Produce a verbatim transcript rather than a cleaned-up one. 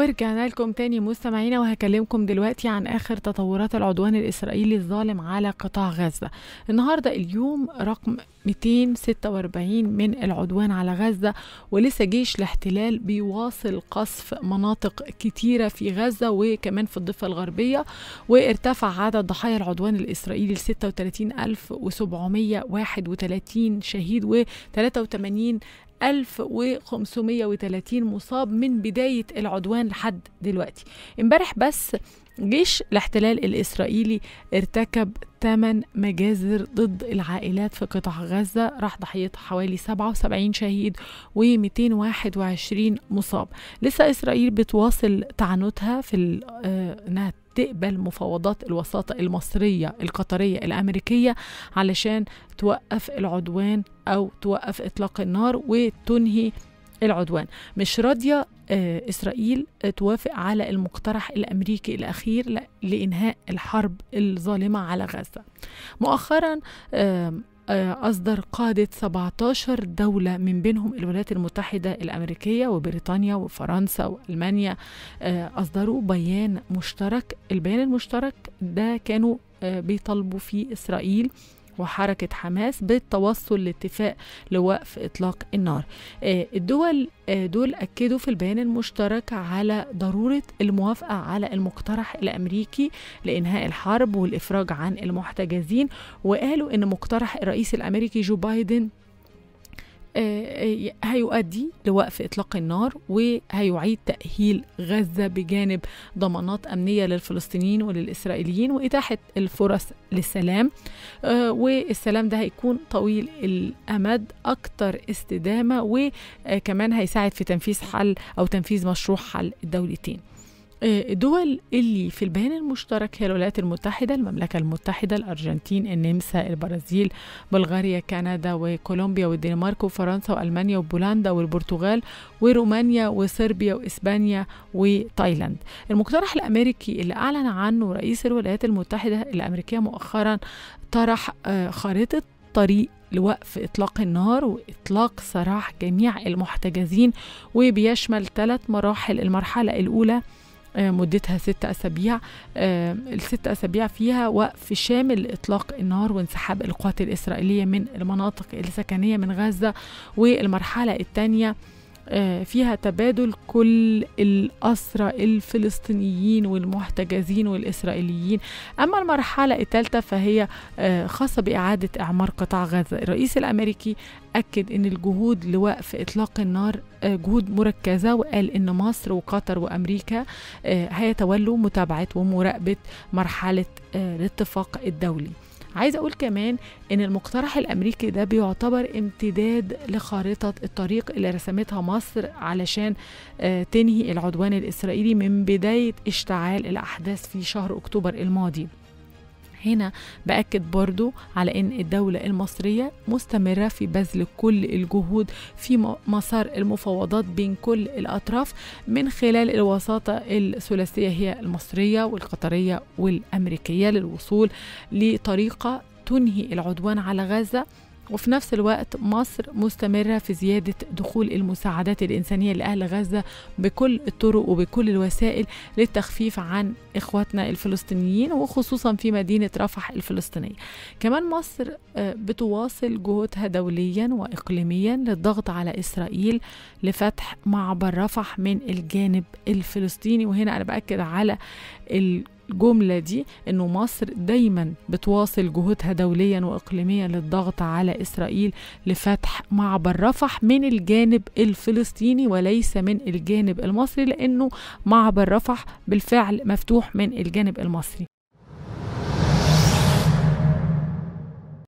ورجعنا لكم تاني مستمعينا، وهكلمكم دلوقتي عن اخر تطورات العدوان الاسرائيلي الظالم على قطاع غزه. النهارده اليوم رقم مئتين وستة وأربعين من العدوان على غزه، ولسه جيش الاحتلال بيواصل قصف مناطق كتيره في غزه وكمان في الضفه الغربيه، وارتفع عدد ضحايا العدوان الاسرائيلي ل ستة وثلاثين ألف وسبعمئة وواحد وثلاثين شهيد و ثلاثة وثمانين ألف وخمسمئة وثلاثين مصاب من بداية العدوان لحد دلوقتي. امبارح بس جيش الاحتلال الإسرائيلي ارتكب ثمان مجازر ضد العائلات في قطاع غزة، راح ضحيتها حوالي سبعة وسبعين شهيد ومئتين وواحد وعشرين مصاب. لسه إسرائيل بتواصل تعنتها في انها تقبل مفاوضات الوساطة المصرية القطرية الأمريكية علشان توقف العدوان أو توقف إطلاق النار وتنهي العدوان. مش راضية إسرائيل توافق على المقترح الأمريكي الأخير لإنهاء الحرب الظالمة على غزة. مؤخرا أصدر قادة سبعة عشر دولة من بينهم الولايات المتحدة الأمريكية وبريطانيا وفرنسا وألمانيا أصدروا بيان مشترك. البيان المشترك ده كانوا بيطالبوا فيه إسرائيل وحركة حماس بالتوصل لاتفاق لوقف إطلاق النار. الدول دول أكدوا في البيان المشترك على ضرورة الموافقة على المقترح الأمريكي لإنهاء الحرب والإفراج عن المحتجزين، وقالوا إن مقترح الرئيس الأمريكي جو بايدن هيؤدي لوقف إطلاق النار وهيعيد تأهيل غزة بجانب ضمانات أمنية للفلسطينيين وللإسرائيليين وإتاحة الفرص للسلام، والسلام ده هيكون طويل الأمد أكتر استدامة، وكمان هيساعد في تنفيذ حل أو تنفيذ مشروع حل الدولتين. الدول اللي في البيان المشترك هي الولايات المتحدة، المملكة المتحدة، الأرجنتين، النمسا، البرازيل، بلغاريا، كندا وكولومبيا والدنمارك وفرنسا وألمانيا وبولندا والبرتغال ورومانيا وصربيا وإسبانيا وتايلاند. المقترح الأمريكي اللي أعلن عنه رئيس الولايات المتحدة الأمريكية مؤخرا طرح خريطة طريق لوقف إطلاق النار وإطلاق سراح جميع المحتجزين، وبيشمل ثلاث مراحل. المرحلة الأولى مدتها ست أسابيع، الست أسابيع فيها وقف شامل إطلاق النار وانسحاب القوات الإسرائيلية من المناطق السكنية من غزة. والمرحلة الثانية فيها تبادل كل الأسرى الفلسطينيين والمحتجزين والإسرائيليين. أما المرحلة الثالثة فهي خاصة بإعادة إعمار قطاع غزة. الرئيس الأمريكي أكد أن الجهود لوقف إطلاق النار جهود مركزة، وقال أن مصر وقطر وأمريكا هيتولوا متابعة ومراقبة مرحلة الاتفاق الدولي. عايز أقول كمان إن المقترح الأمريكي ده بيعتبر امتداد لخارطة الطريق اللي رسمتها مصر علشان تنهي العدوان الإسرائيلي من بداية اشتعال الأحداث في شهر أكتوبر الماضي. هنا بأكد برضو على أن الدولة المصرية مستمرة في بذل كل الجهود في مسار المفاوضات بين كل الأطراف من خلال الوساطة الثلاثية هي المصرية والقطرية والأمريكية للوصول لطريقة تنهي العدوان على غزة. وفي نفس الوقت مصر مستمرة في زيادة دخول المساعدات الإنسانية لأهل غزة بكل الطرق وبكل الوسائل للتخفيف عن إخواتنا الفلسطينيين، وخصوصا في مدينة رفح الفلسطينية. كمان مصر بتواصل جهودها دوليا وإقليميا للضغط على إسرائيل لفتح معبر رفح من الجانب الفلسطيني. وهنا أنا بأكد على ال الجملة دي، انه مصر دايما بتواصل جهودها دوليا واقليميا للضغط على اسرائيل لفتح معبر رفح من الجانب الفلسطيني وليس من الجانب المصري، لانه معبر رفح بالفعل مفتوح من الجانب المصري.